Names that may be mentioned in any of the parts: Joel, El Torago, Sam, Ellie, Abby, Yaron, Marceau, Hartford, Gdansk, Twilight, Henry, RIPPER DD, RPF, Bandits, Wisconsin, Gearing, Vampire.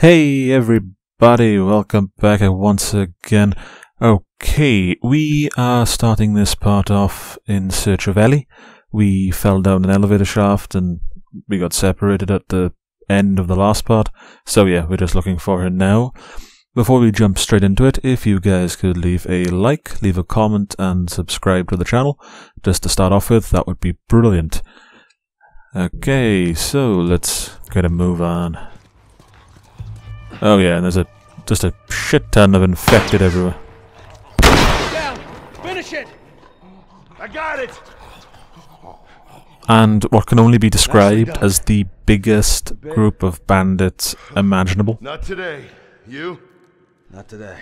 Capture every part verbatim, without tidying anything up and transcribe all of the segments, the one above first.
Hey everybody, welcome back once again. Okay, we are starting this part off in search of Ellie. We fell down an elevator shaft and we got separated at the end of the last part. So yeah, we're just looking for her now. Before we jump straight into it, if you guys could leave a like, leave a comment and subscribe to the channel, just to start off with, that would be brilliant. Okay, so let's get a move on. Oh yeah, and there's a just a shit ton of infected everywhere. Down. Finish it. I got it. And what can only be described as the biggest group of bandits imaginable. Not today, you. Not today.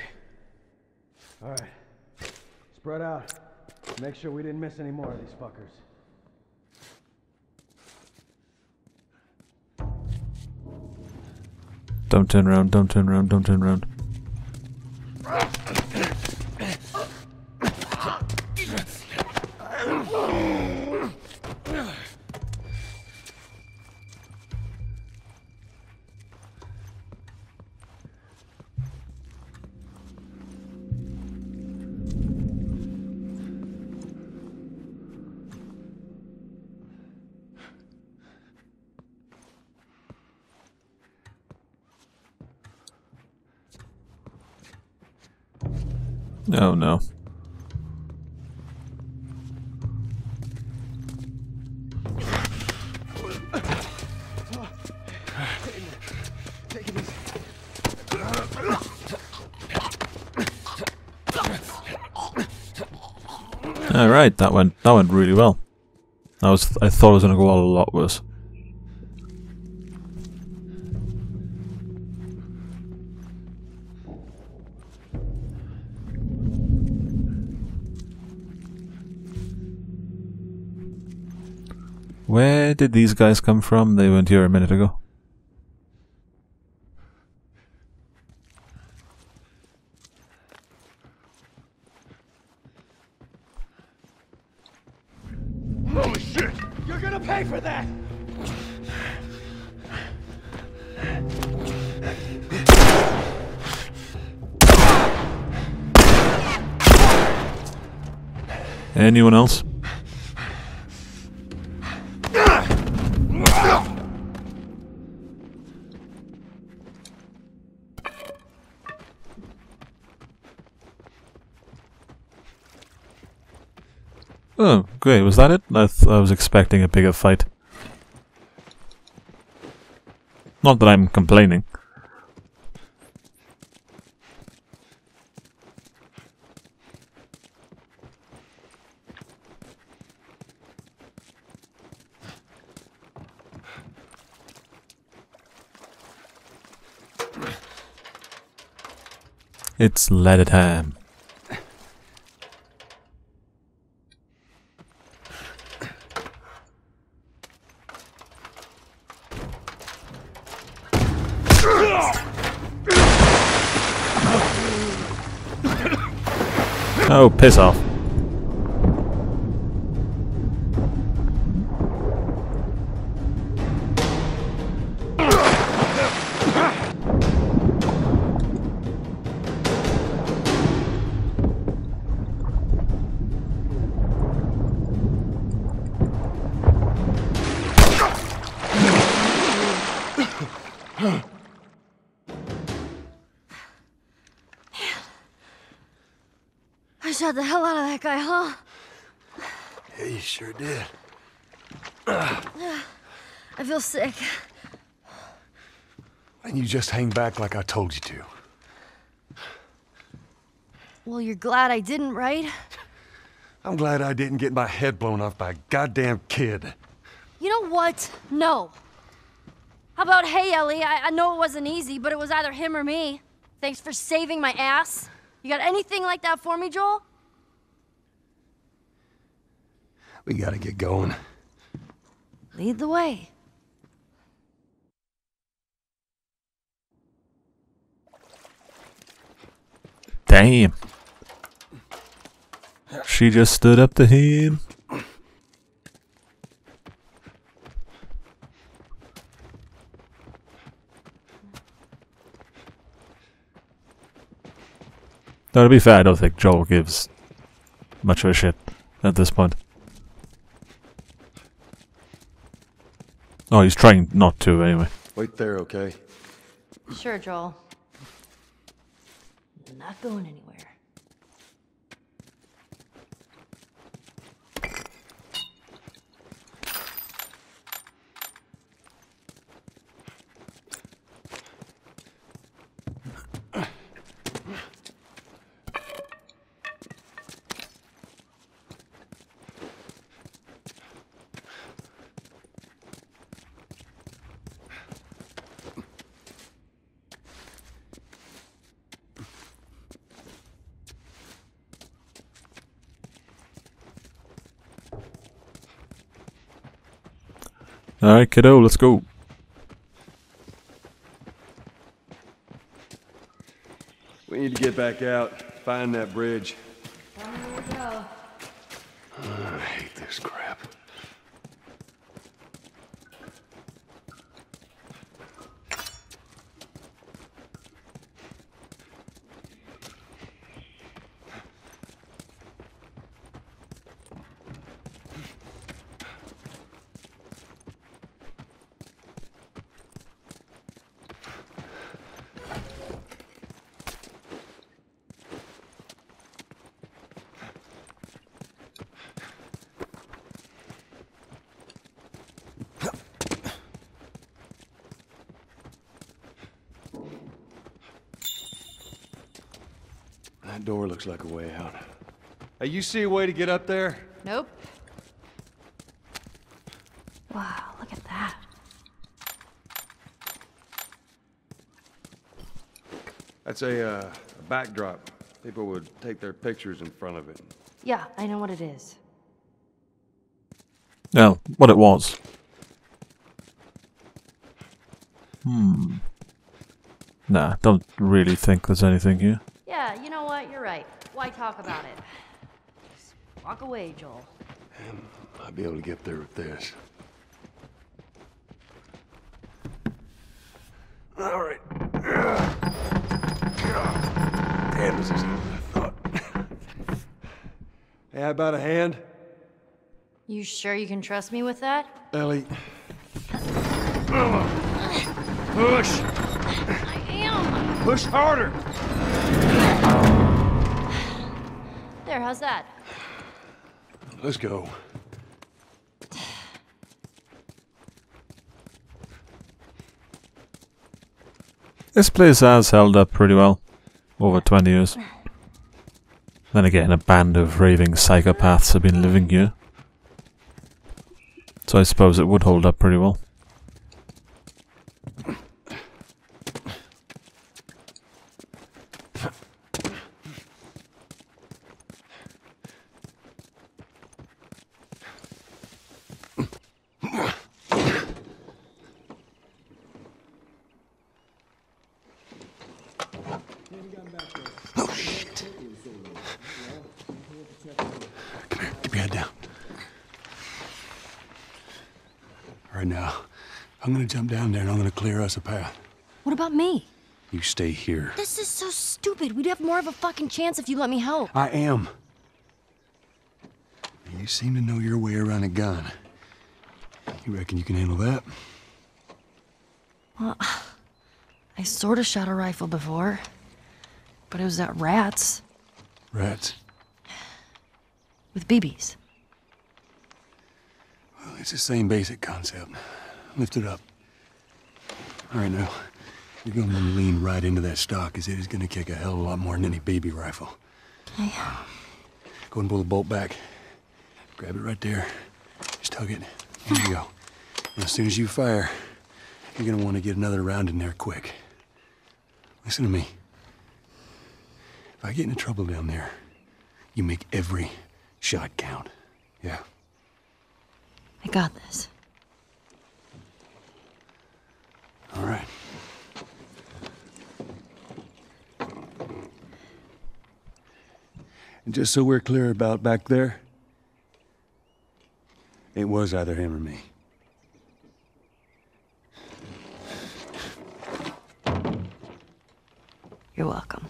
All right, spread out. Make sure we didn't miss any more of these fuckers. Don't turn around, don't turn around, don't turn around. Oh no. Take it easy. All right, that went that went really well. I was I thought it was gonna go a lot worse. Where did these guys come from? They weren't here a minute ago. Holy shit! You're gonna pay for that! Anyone else? Oh, great. Was that it? I, th I was expecting a bigger fight. Not that I'm complaining. It's leaded ham. Oh, piss off. The hell out of that guy, huh? Yeah, you sure did. I feel sick. And you just hang back like I told you to. Well, you're glad I didn't, right? I'm glad I didn't get my head blown off by a goddamn kid. You know what? No. How about, hey, Ellie, I, I know it wasn't easy, but it was either him or me. Thanks for saving my ass. You got anything like that for me, Joel? We gotta get going. Lead the way. Damn. She just stood up to him. Now, to be fair, I don't think Joel gives much of a shit at this point. Oh, he's trying not to, anyway. Wait there, okay? Sure, Joel. I'm not going anywhere. Alright, kiddo, let's go. We need to get back out, find that bridge. Down we go. Oh, I hate this crap. That door looks like a way out. Hey, you see a way to get up there? Nope. Wow, look at that. That's a, uh, a backdrop. People would take their pictures in front of it. Yeah, I know what it is. No, what it was. Hmm. Nah, don't really think there's anything here. Yeah, you know what? You're right. Why talk about it? Just walk away, Joel. And I'll be able to get there with this. All right. Damn, this is what I thought. Hey, how about a hand? You sure you can trust me with that? Ellie. Push! I am! Push harder! There, how's that? Let's go. This place has held up pretty well over twenty years. Then again, a band of raving psychopaths have been living here, so I suppose it would hold up pretty well. Oh shit! Come here, keep your head down. Right now, I'm gonna jump down there and I'm gonna clear us a path. What about me? You stay here. This is so stupid. We'd have more of a fucking chance if you let me help. I am. You seem to know your way around a gun. You reckon you can handle that? Well, I sort of shot a rifle before. But it was at rats. Rats? With B Bs. Well, it's the same basic concept. Lift it up. All right, now, you're going to lean right into that stock, because it is going to kick a hell of a lot more than any B B rifle. Okay. Go and pull the bolt back. Grab it right there. Just tug it. There you go. And as soon as you fire, you're going to want to get another round in there quick. Listen to me. If I get into trouble down there, you make every shot count. Yeah. I got this. All right. And just so we're clear about back there, it was either him or me. You're welcome.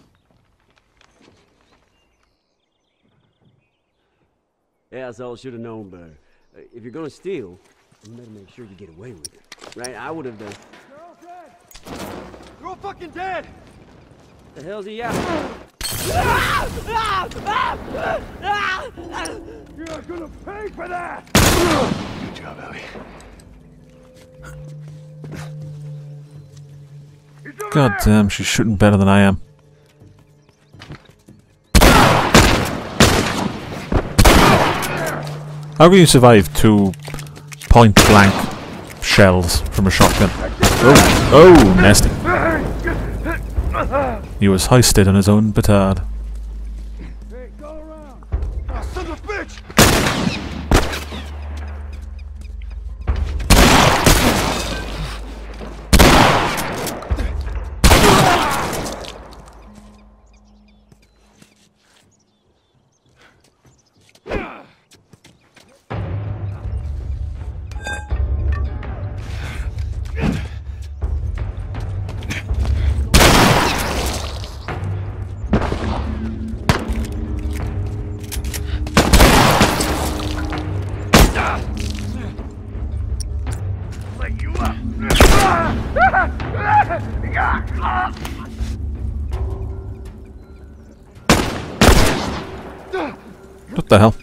assholes should have known better. Uh, if you're gonna steal, you better make sure you get away with it. Right? I would have done. They're all dead! They're all fucking dead! The hell's he out? You're gonna pay for that! Good job, Abby. God damn, she's shooting better than I am. How can you survive two point blank shells from a shotgun? Oh, oh, nasty. He was hoisted on his own petard. Hey, go around. Oh, son of a bitch! What the hell?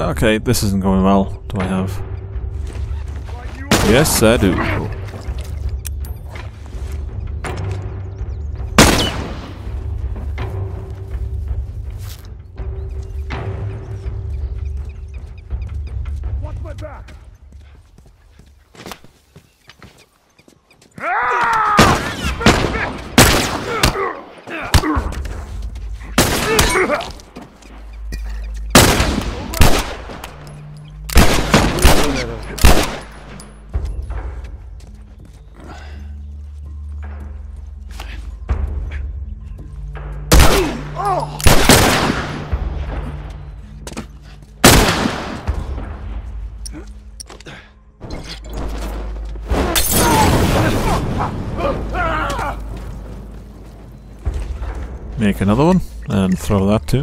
Okay, this isn't going well. Do I have? Yes, I do. Watch my back. Make another one and throw that too.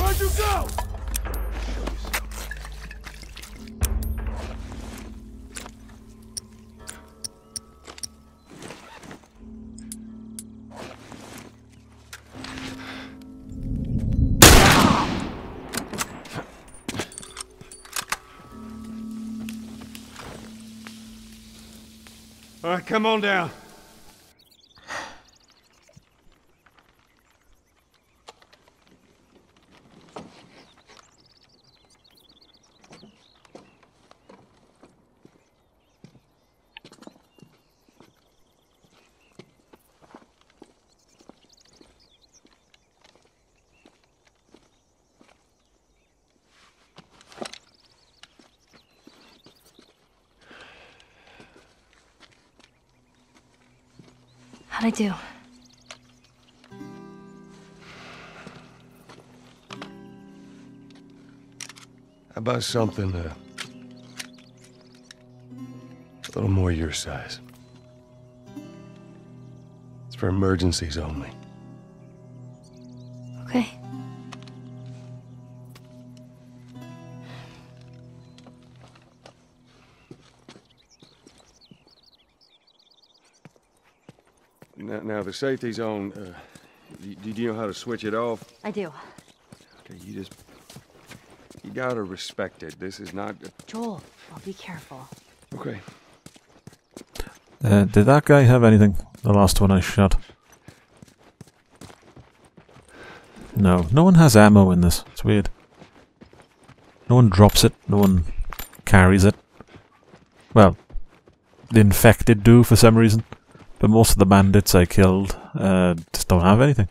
Where'd you go? All right, come on down. How'd I do? About something uh, a little more your size. It's for emergencies only. Okay. Now, now, the safety's on. Uh, do, do you know how to switch it off? I do. Okay, you just... You gotta respect it. This is not... Joel, I'll be careful. Okay. Uh, did that guy have anything? The last one I shot. No. No one has ammo in this. It's weird. No one drops it. No one carries it. Well, the infected do for some reason. But most of the bandits I killed uh, just don't have anything.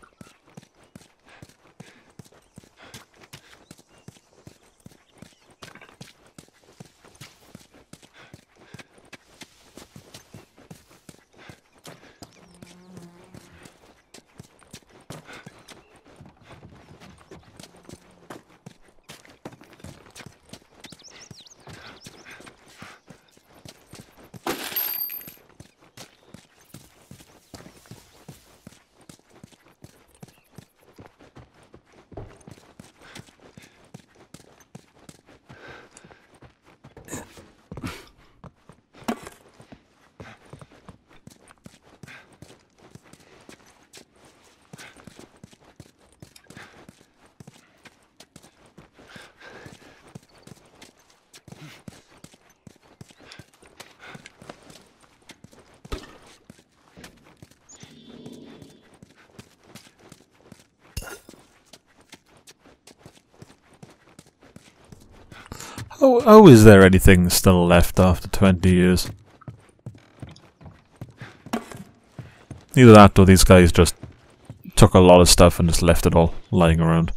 Oh, oh, is there anything still left after twenty years? Either that or these guys just took a lot of stuff and just left it all lying around.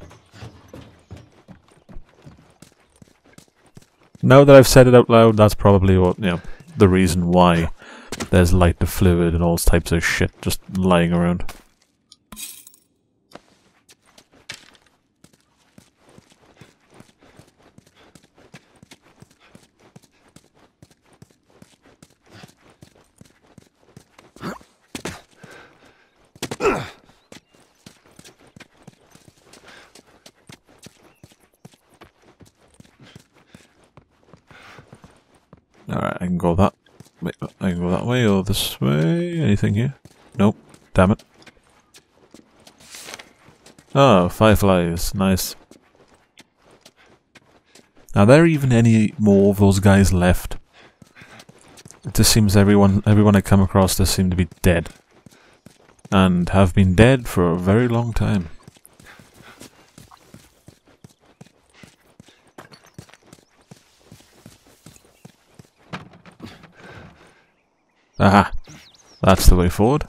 Now that I've said it out loud, that's probably what, you know, the reason why there's lighter fluid and all types of shit just lying around. Alright, I can go that way. I can go that way or this way. Anything here? Nope. Damn it. Oh, fireflies. Nice. Are there even any more of those guys left? It just seems everyone everyone I come across just seem to be dead. And have been dead for a very long time. Aha! That's the way forward.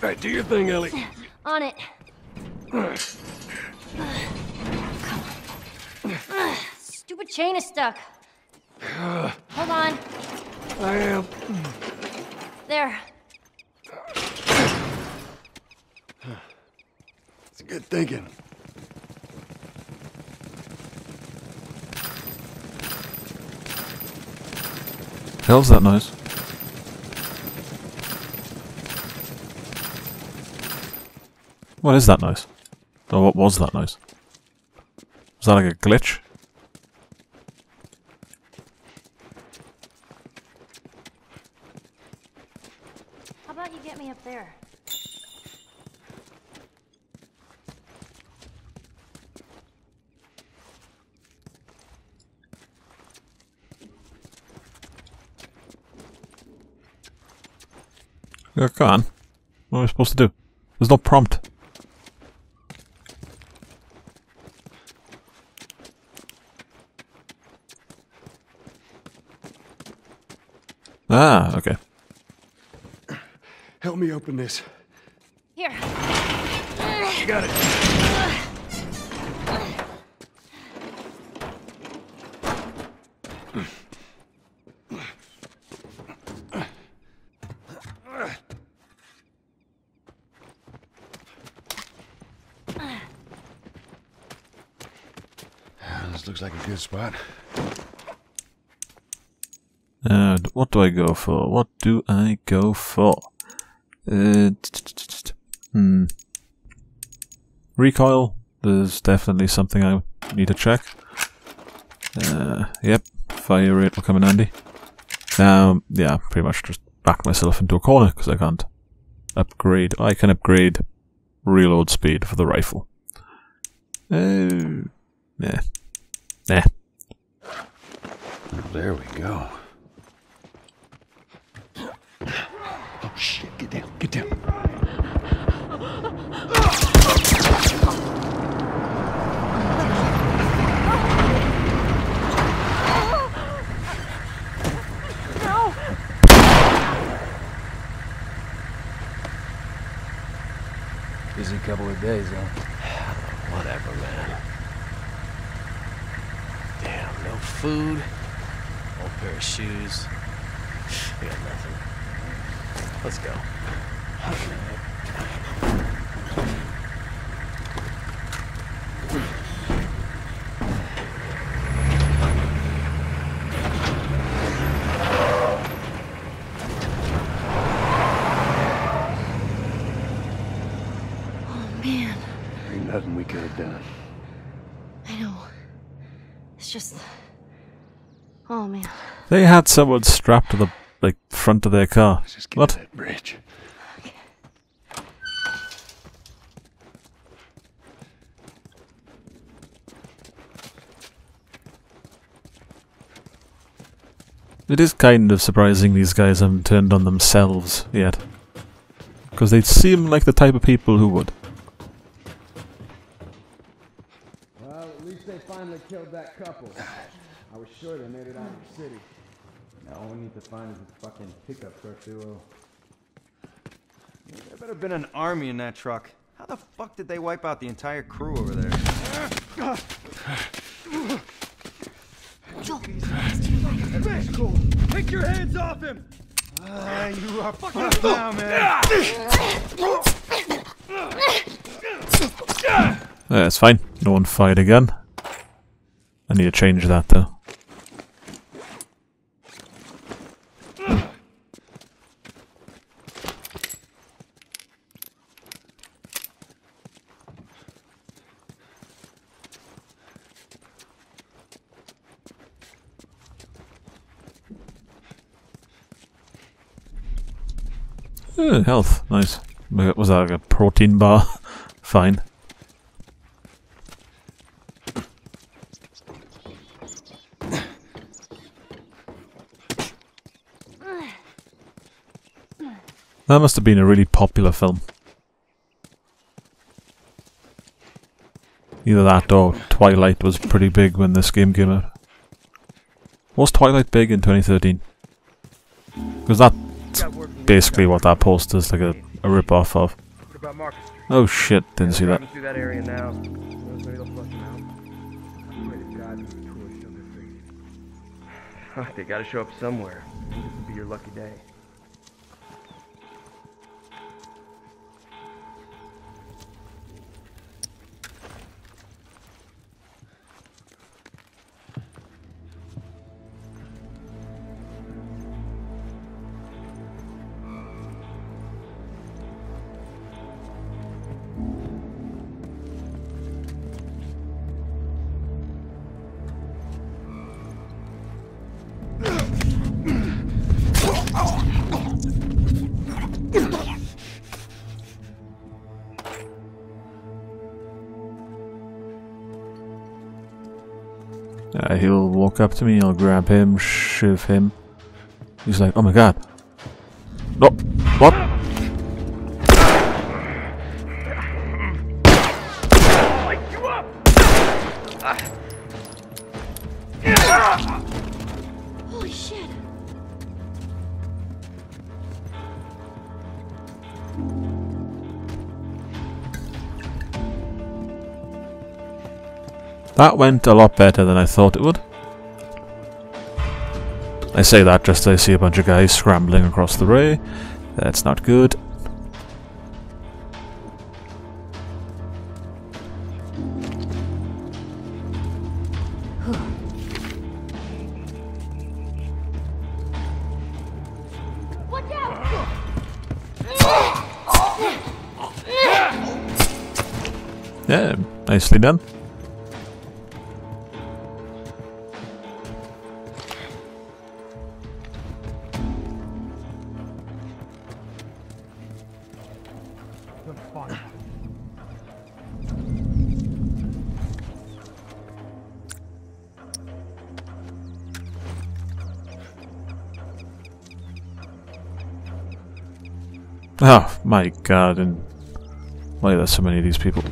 Right, do your thing, Ellie. On it. Uh, come on. Uh, stupid chain is stuck. Uh, Hold on. I am. There. Good thinking. Hell's that noise? What is that noise? Or what was that noise? Was that like a glitch? How about you get me up there? I can't. What am I supposed to do? There's no prompt. Ah, okay. Help me open this. Here. You got it. Looks like a good spot. And what do I go for? What do I go for? Uh, hmm. Recoil. There's definitely something I need to check. Uh, yep. Fire rate will come in handy. Um, yeah, pretty much just back myself into a corner because I can't upgrade. I can upgrade reload speed for the rifle. Uh, yeah. Nah. There we go. Oh shit, get down, get down. No. Busy couple of days, huh? Whatever, man. Food, old pair of shoes. We got nothing. Let's go. Oh man. Ain't nothing we could have done. I know. It's just. Oh man. They had someone strapped to the like front of their car. Let's just get what? That bridge. Okay. It is kind of surprising these guys haven't turned on themselves yet. Because they seem like the type of people who would. Well, at least they finally killed that couple. I was sure they made it out of the city. Now all we need to find is a fucking pickup truck duo. There better have been an army in that truck. How the fuck did they wipe out the entire crew over there? Joel, it's too late. Cool. Take your hands off him! Uh, you are fucking up now, man. That's fine. No one fired again. I need to change that though. Oh, health, nice. Was that like a protein bar? Fine. That must have been a really popular film. Either that or Twilight was pretty big when this game came out. Was Twilight big in twenty thirteen? Because that basically what that poster's like a, a rip-off of. Oh shit, didn't see that. Oh, they gotta show up somewhere. This will be your lucky day. Uh, he'll walk up to me, I'll grab him, shove him. He's like, oh my god. No, what? Holy shit. That went a lot better than I thought it would. I say that just as I see a bunch of guys scrambling across the ray. That's not good. Yeah, nicely done. Oh my god, and why are there so many of these people?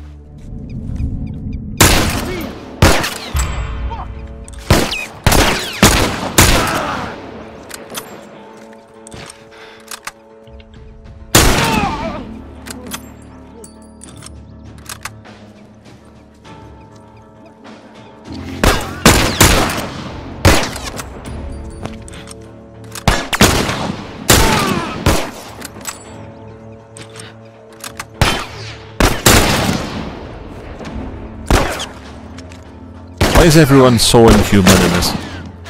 Why is everyone so inhuman in this?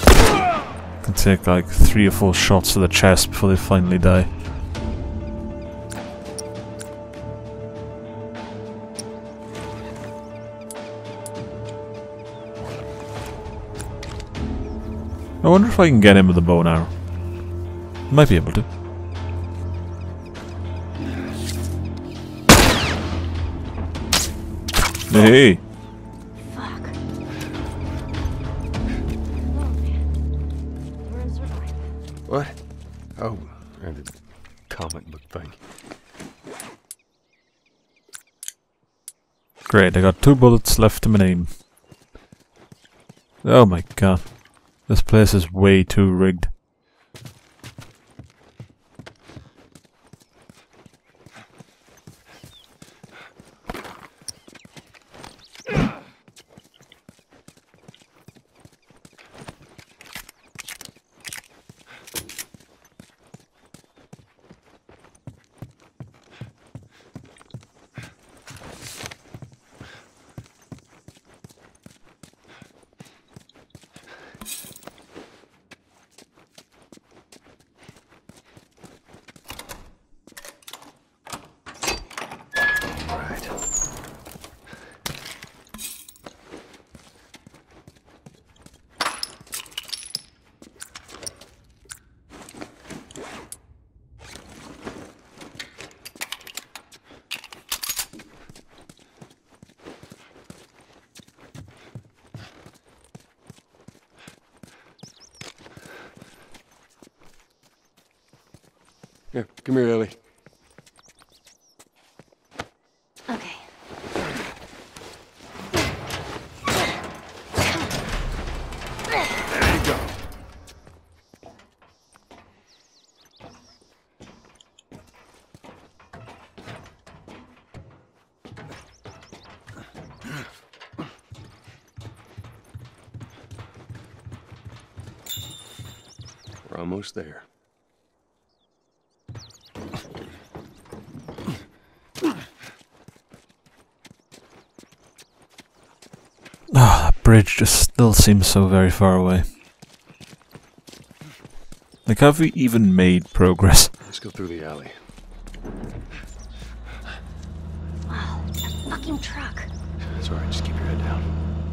It can take like three or four shots to the chest before they finally die. I wonder if I can get him with a bow and arrow. Might be able to. Hey! Fuck. Hello, man. We're in survival. What? Oh, and the comic book thing. Great, I got two bullets left to my name. Oh my god. This place is way too rigged. Here, come here, Ellie. Okay. There you go. We're almost there. Bridge just still seems so very far away. Like, have we even made progress? Let's go through the alley. Wow, it's a fucking truck. It's alright, just keep your head down.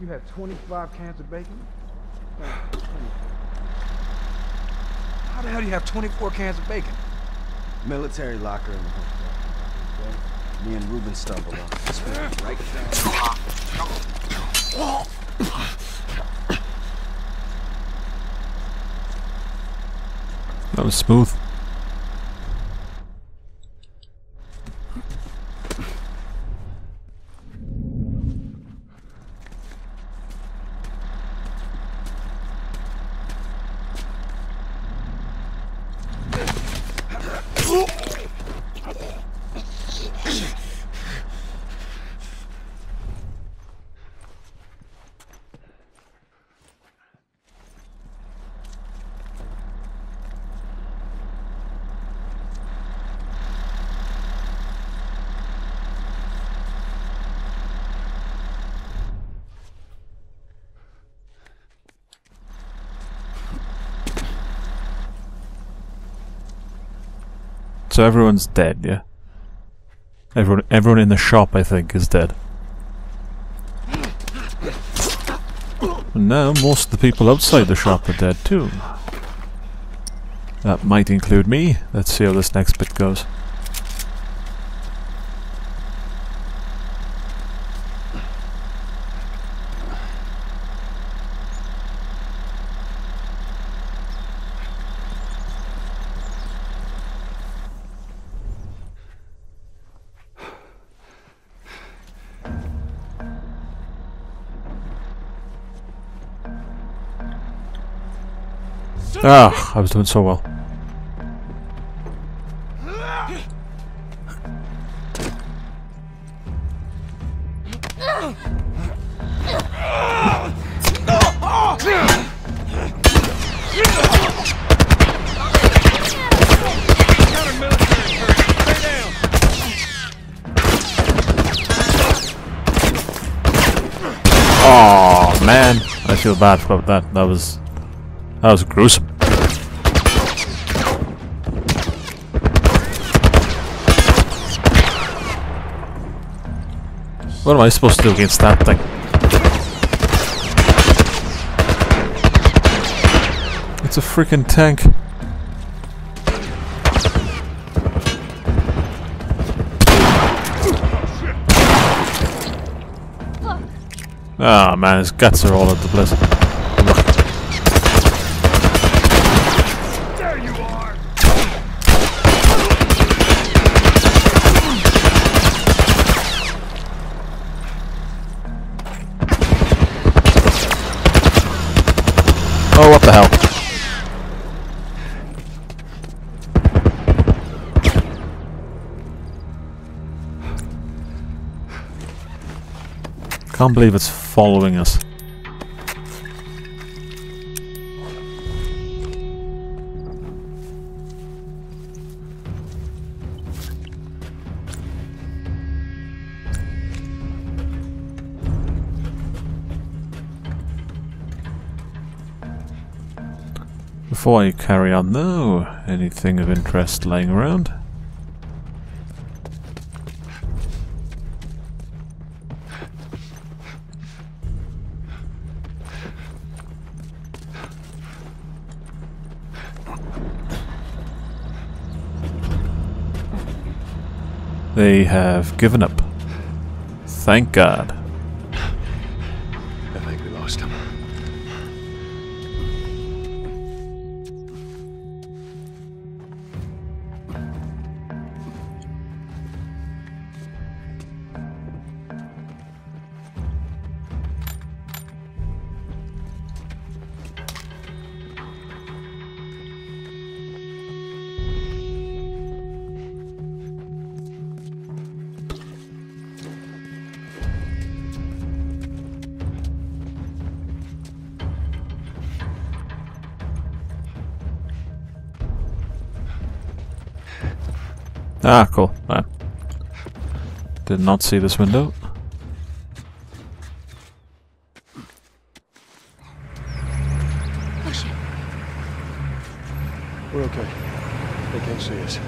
You have twenty-five cans of bacon? How the hell do you have twenty-four cans of bacon? Military locker in the hotel. Me and Ruben stumbled on this man right down. That was smooth. So everyone's dead, yeah? Everyone everyone in the shop, I think, is dead. And now most of the people outside the shop are dead too. That might include me. Let's see how this next bit goes. Ah, I was doing so well. Oh man, I feel bad about that. That was that was gruesome. What am I supposed to do against that thing? It's a freaking tank. Oh man, his guts are all over the place. There you are. Oh, what the hell? Can't believe it's following us. Before I carry on though, anything of interest lying around? They have given up. Thank God. I think we lost him. Ah, cool. Ah. Did not see this window. Push it. We're okay. They can't see us.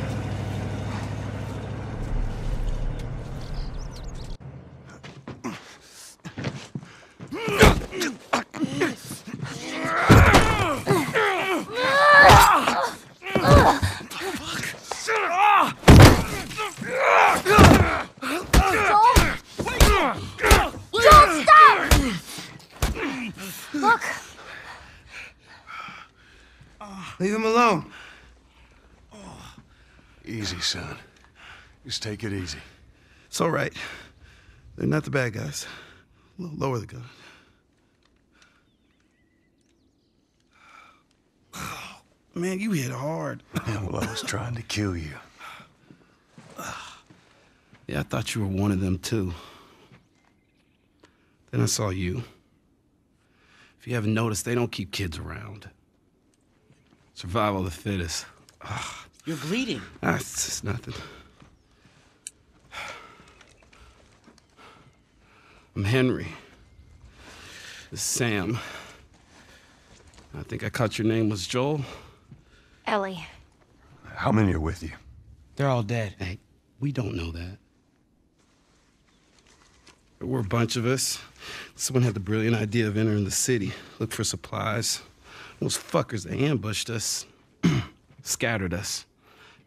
Leave him alone. Oh. Easy, son. Just take it easy. It's all right. They're not the bad guys. L- lower the gun. Oh, man, you hit hard. Yeah, well, I was trying to kill you. Yeah, I thought you were one of them, too. Then I saw you. If you haven't noticed, they don't keep kids around. Survival of the fittest. Ugh. You're bleeding. Ah, it's just nothing. I'm Henry. This is Sam. I think I caught your name was Joel. Ellie. How many are with you? They're all dead. Hey, we don't know that. There were a bunch of us. Someone had the brilliant idea of entering the city. Look for supplies. Those fuckers, they ambushed us, scattered us.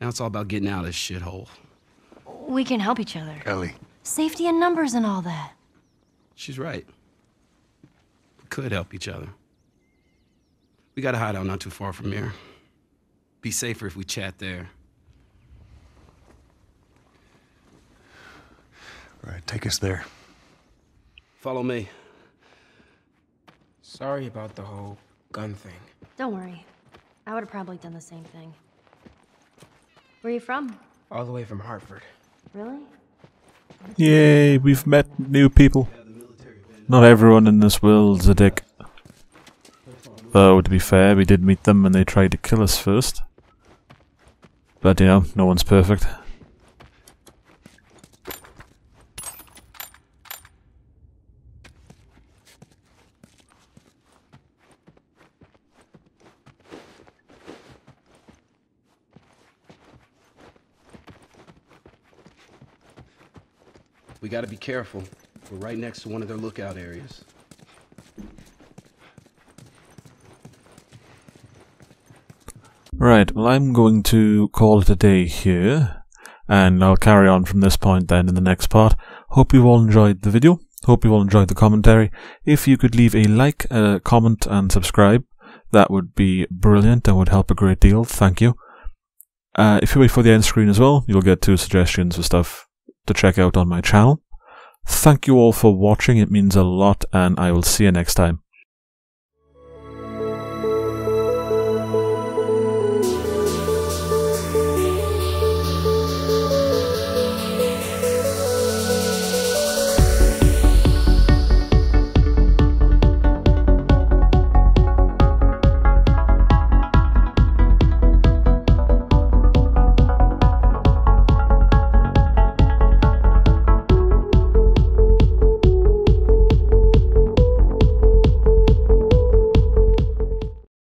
Now it's all about getting out of this shithole. We can help each other. Ellie. Safety in numbers and all that. She's right. We could help each other. We got a hideout not too far from here. Be safer if we chat there. All right, take us there. Follow me. Sorry about the whole gun thing. Don't worry. I would have probably done the same thing. Where are you from? All the way from Hartford. Really? Yay, we've met new people. Not everyone in this world's a dick. Though, to be fair, we did meet them and they tried to kill us first. But, you know, no one's perfect. We gotta be careful. We're right next to one of their lookout areas. Right, well I'm going to call it a day here, and I'll carry on from this point then in the next part. Hope you all enjoyed the video. Hope you all enjoyed the commentary. If you could leave a like, a comment and subscribe, that would be brilliant. That would help a great deal. Thank you. Uh, if you wait for the end screen as well, you'll get two suggestions for stuff to check out on my channel. Thank you all for watching. It means a lot, and I will see you next time.